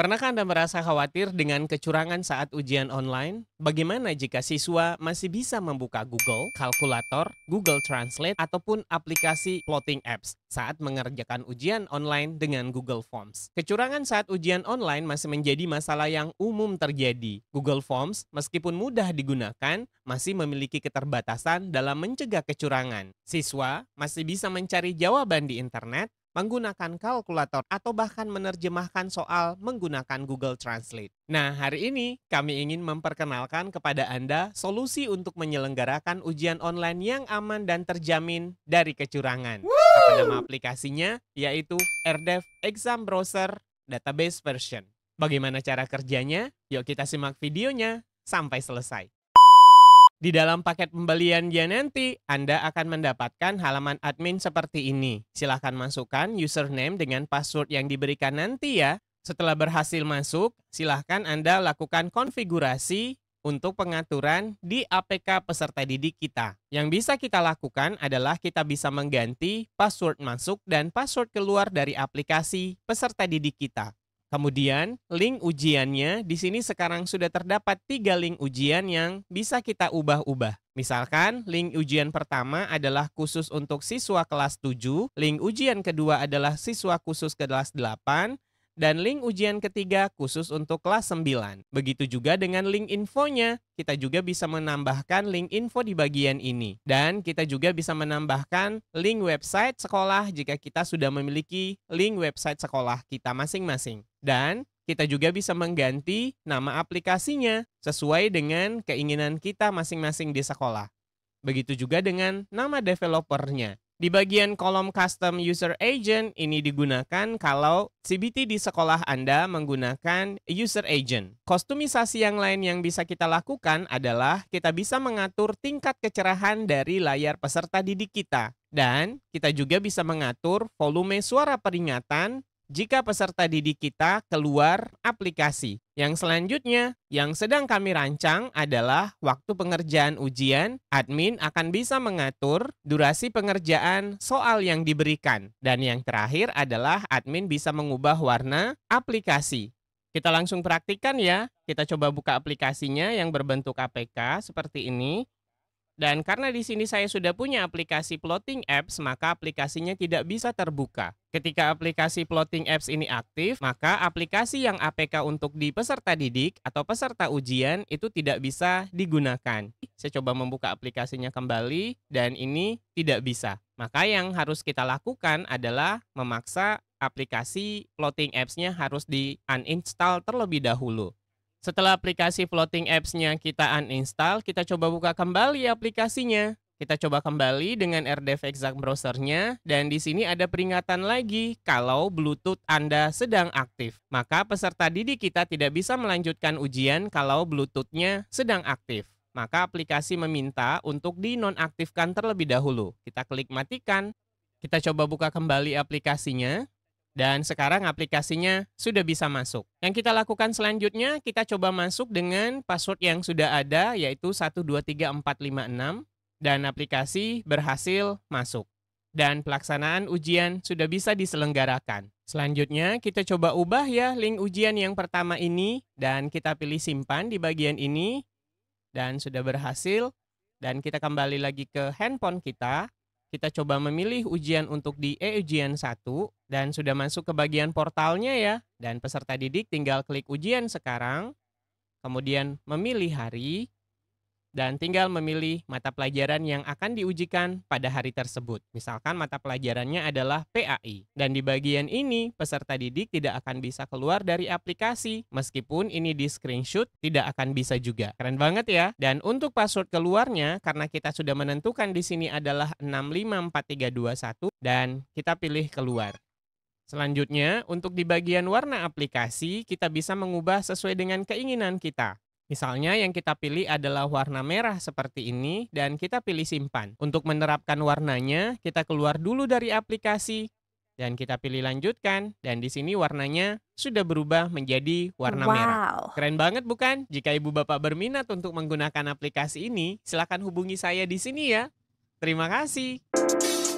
Pernahkah Anda merasa khawatir dengan kecurangan saat ujian online? Bagaimana jika siswa masih bisa membuka Google, kalkulator, Google Translate, ataupun aplikasi Floating Apps saat mengerjakan ujian online dengan Google Forms? Kecurangan saat ujian online masih menjadi masalah yang umum terjadi. Google Forms, meskipun mudah digunakan, masih memiliki keterbatasan dalam mencegah kecurangan. Siswa masih bisa mencari jawaban di internet, menggunakan kalkulator, atau bahkan menerjemahkan soal menggunakan Google Translate. Nah, hari ini kami ingin memperkenalkan kepada Anda solusi untuk menyelenggarakan ujian online yang aman dan terjamin dari kecurangan. Apa nama aplikasinya? Yaitu R-Dev ExamBrowser Database Version. Bagaimana cara kerjanya? Yuk kita simak videonya sampai selesai. Di dalam paket pembeliannya nanti, Anda akan mendapatkan halaman admin seperti ini. Silahkan masukkan username dengan password yang diberikan nanti ya. Setelah berhasil masuk, silahkan Anda lakukan konfigurasi untuk pengaturan di APK peserta didik kita. Yang bisa kita lakukan adalah kita bisa mengganti password masuk dan password keluar dari aplikasi peserta didik kita. Kemudian, link ujiannya di sini sekarang sudah terdapat 3 link ujian yang bisa kita ubah-ubah. Misalkan, link ujian pertama adalah khusus untuk siswa kelas 7, link ujian kedua adalah siswa khusus kelas 8, dan link ujian ketiga khusus untuk kelas 9. Begitu juga dengan link infonya, kita juga bisa menambahkan link info di bagian ini. Dan kita juga bisa menambahkan link website sekolah jika kita sudah memiliki link website sekolah kita masing-masing. Dan kita juga bisa mengganti nama aplikasinya sesuai dengan keinginan kita masing-masing di sekolah. Begitu juga dengan nama developernya. Di bagian kolom Custom User Agent, ini digunakan kalau CBT di sekolah Anda menggunakan User Agent. Kostumisasi yang lain yang bisa kita lakukan adalah kita bisa mengatur tingkat kecerahan dari layar peserta didik kita. Dan kita juga bisa mengatur volume suara peringatan jika peserta didik kita keluar aplikasi. Yang selanjutnya, yang sedang kami rancang adalah waktu pengerjaan ujian. Admin akan bisa mengatur durasi pengerjaan soal yang diberikan. Dan yang terakhir adalah admin bisa mengubah warna aplikasi. Kita langsung praktikkan ya. Kita coba buka aplikasinya yang berbentuk APK seperti ini. Dan karena di sini saya sudah punya aplikasi Floating Apps, maka aplikasinya tidak bisa terbuka. Ketika aplikasi Floating Apps ini aktif, maka aplikasi yang APK untuk di peserta didik atau peserta ujian itu tidak bisa digunakan. Saya coba membuka aplikasinya kembali, dan ini tidak bisa. Maka yang harus kita lakukan adalah memaksa aplikasi Floating Apps-nya harus di-uninstall terlebih dahulu. Setelah aplikasi Floating Apps-nya kita uninstall, kita coba buka kembali aplikasinya. Kita coba kembali dengan R-Dev ExamBrowser-nya, dan di sini ada peringatan lagi kalau Bluetooth Anda sedang aktif. Maka peserta didik kita tidak bisa melanjutkan ujian kalau Bluetooth-nya sedang aktif. Maka aplikasi meminta untuk dinonaktifkan terlebih dahulu. Kita klik matikan, kita coba buka kembali aplikasinya. Dan sekarang aplikasinya sudah bisa masuk. Yang kita lakukan selanjutnya, kita coba masuk dengan password yang sudah ada, yaitu 123456, dan aplikasi berhasil masuk. Dan pelaksanaan ujian sudah bisa diselenggarakan. Selanjutnya, kita coba ubah ya link ujian yang pertama ini, dan kita pilih simpan di bagian ini, dan sudah berhasil. Dan kita kembali lagi ke handphone kita. Kita coba memilih ujian untuk di e-ujian 1 dan sudah masuk ke bagian portalnya ya. Dan peserta didik tinggal klik ujian sekarang, kemudian memilih hari, dan tinggal memilih mata pelajaran yang akan diujikan pada hari tersebut. Misalkan mata pelajarannya adalah PAI. Dan di bagian ini, peserta didik tidak akan bisa keluar dari aplikasi. Meskipun ini di screenshot, tidak akan bisa juga. Keren banget ya. Dan untuk password keluarnya, karena kita sudah menentukan di sini adalah 654321, dan kita pilih keluar. Selanjutnya, untuk di bagian warna aplikasi, kita bisa mengubah sesuai dengan keinginan kita. Misalnya yang kita pilih adalah warna merah seperti ini, dan kita pilih simpan. Untuk menerapkan warnanya, kita keluar dulu dari aplikasi, dan kita pilih lanjutkan, dan di sini warnanya sudah berubah menjadi warna merah. Keren banget bukan? Jika ibu bapak berminat untuk menggunakan aplikasi ini, silakan hubungi saya di sini ya. Terima kasih.